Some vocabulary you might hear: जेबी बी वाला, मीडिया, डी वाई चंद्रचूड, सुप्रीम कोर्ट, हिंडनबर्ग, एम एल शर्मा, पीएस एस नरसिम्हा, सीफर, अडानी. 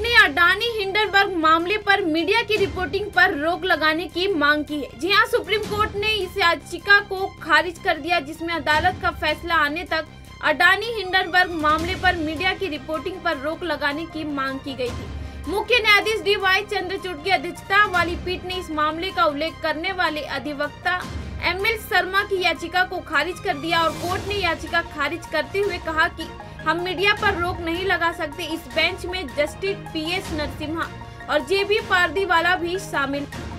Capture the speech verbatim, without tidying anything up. Court ने अडानी हिंडनबर्ग मामले पर मीडिया की रिपोर्टिंग पर रोक लगाने की मांग की है। जी हां, सुप्रीम कोर्ट ने इस याचिका को खारिज कर दिया जिसमें अदालत का फैसला आने तक अडानी हिंडनबर्ग मामले पर मीडिया की रिपोर्टिंग पर रोक लगाने की मांग की गई थी। मुख्य न्यायाधीश डी वाई चंद्रचूड की अध्यक्षता वाली पीठ ने इस मामले का उल्लेख करने वाले अधिवक्ता एम एल शर्मा की याचिका को खारिज कर दिया और कोर्ट ने याचिका खारिज करते हुए कहा कि हम मीडिया पर रोक नहीं लगा सकते। इस बेंच में justice P S S Narasimha और जेबी बी वाला भी शामिल।